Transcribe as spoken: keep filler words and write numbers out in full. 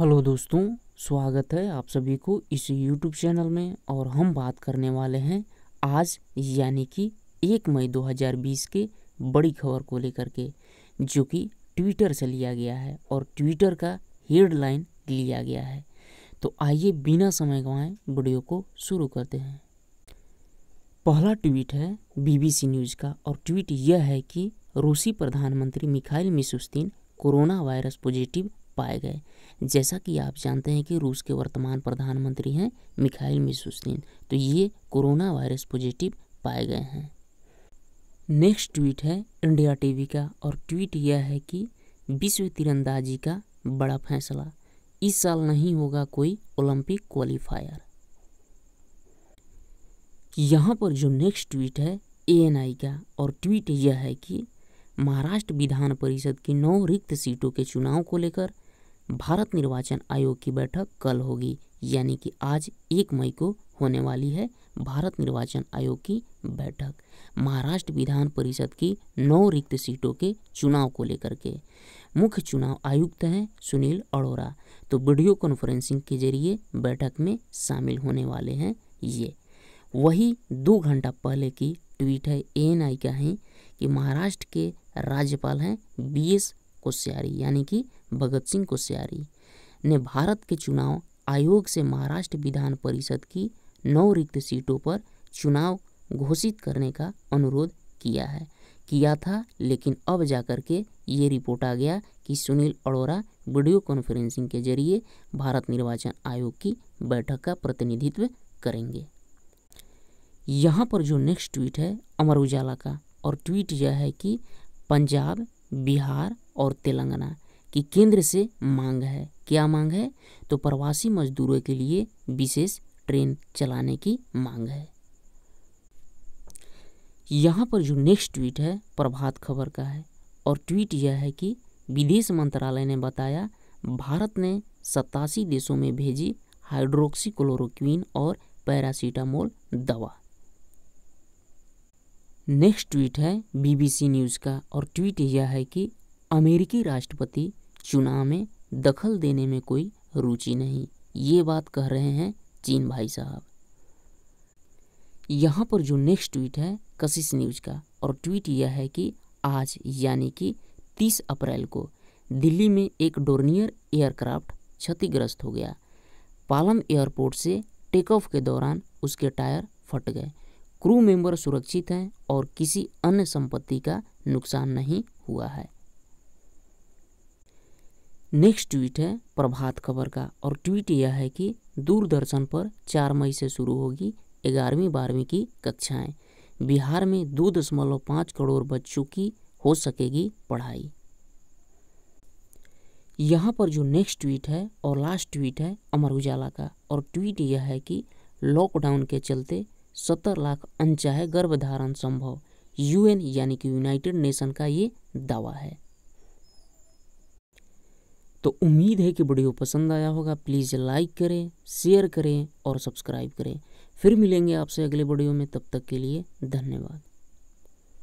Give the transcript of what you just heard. Hello दोस्तों, स्वागत है आप सभी को इस यूट्यूब चैनल में। और हम बात करने वाले हैं आज यानी कि एक मई दो हज़ार बीस के बड़ी खबर को लेकर के, जो कि ट्विटर से लिया गया है और ट्विटर का हेडलाइन लिया गया है। तो आइए बिना समय गंवाए वीडियो को शुरू करते हैं। पहला ट्वीट है बीबीसी न्यूज का और ट्वीट यह है कि रूसी प्रधानमंत्री Mikhail Mishustin corona virus positive पाए गए। जैसा कि आप जानते हैं कि रूस के वर्तमान प्रधानमंत्री हैं मिखाइल मिशुस्तिन, तो ये कोरोना वायरस पॉजिटिव पाए गए हैं। नेक्स्ट ट्वीट है इंडिया टीवी का और ट्वीट यह है कि विश्व तीरंदाजी का बड़ा फैसला, इस साल नहीं होगा कोई ओलंपिक क्वालिफायर। यहाँ पर जो नेक्स्ट ट्वीट है एनआई का और ट्वीट यह है कि महाराष्ट्र विधान परिषद की नौ रिक्त सीटों के चुनाव को लेकर भारत निर्वाचन आयोग की बैठक कल होगी, यानी कि आज एक मई को होने वाली है भारत निर्वाचन आयोग की बैठक महाराष्ट्र विधान परिषद की नौ रिक्त सीटों के चुनाव को लेकर के। मुख्य चुनाव आयुक्त हैं सुनील अरोड़ा, तो वीडियो कॉन्फ्रेंसिंग के जरिए बैठक में शामिल होने वाले हैं। ये वही दो घंटा पहले की ट्वीट है एएनआई का ही कि महाराष्ट्र के राज्यपाल हैं बीएस कोश्यारी यानी कि भगत सिंह कोश्यारी ने भारत के चुनाव आयोग से महाराष्ट्र विधान परिषद की नौ रिक्त सीटों पर चुनाव घोषित करने का अनुरोध किया है किया था लेकिन अब जाकर के ये रिपोर्ट आ गया कि सुनील अरोड़ा वीडियो कॉन्फ्रेंसिंग के जरिए भारत निर्वाचन आयोग की बैठक का प्रतिनिधित्व करेंगे। यहाँ पर जो नेक्स्ट ट्वीट है अमर उजाला का और ट्वीट यह है कि पंजाब, बिहार और तेलंगाना की केंद्र से मांग है। क्या मांग है? तो प्रवासी मजदूरों के लिए विशेष ट्रेन चलाने की मांग है। यहाँ पर जो नेक्स्ट ट्वीट है प्रभात खबर का है और ट्वीट यह है कि विदेश मंत्रालय ने बताया भारत ने सतासी देशों में भेजी हाइड्रोक्सी क्लोरोक्विन और पैरासीटामोल दवा। नेक्स्ट ट्वीट है बीबीसी न्यूज़ का और ट्वीट यह है कि अमेरिकी राष्ट्रपति चुनाव में दखल देने में कोई रुचि नहीं, ये बात कह रहे हैं चीन भाई साहब। यहाँ पर जो नेक्स्ट ट्वीट है कसीस न्यूज का और ट्वीट यह है कि आज यानी कि तीस अप्रैल को दिल्ली में एक डोर्नियर एयरक्राफ्ट क्षतिग्रस्त हो गया। पालम एयरपोर्ट से टेक ऑफ के दौरान उसके टायर फट गए। क्रू मेंबर सुरक्षित हैं और किसी अन्य संपत्ति का नुकसान नहीं हुआ है। नेक्स्ट ट्वीट है प्रभात खबर का और ट्वीट यह है कि दूरदर्शन पर चार मई से शुरू होगी ग्यारहवीं बारहवीं की कक्षाएं। बिहार में दो दशमलव पाँच करोड़ बच्चों की हो सकेगी पढ़ाई। यहाँ पर जो नेक्स्ट ट्वीट है और लास्ट ट्वीट है अमर उजाला का और ट्वीट यह है कि लॉकडाउन के चलते सत्तर लाख अनचाहे गर्भधारण संभव, यूएन यानी कि यूनाइटेड नेशन का ये दावा है। तो उम्मीद है कि वीडियो पसंद आया होगा। प्लीज़ लाइक करें, शेयर करें और सब्सक्राइब करें। फिर मिलेंगे आपसे अगले वीडियो में, तब तक के लिए धन्यवाद।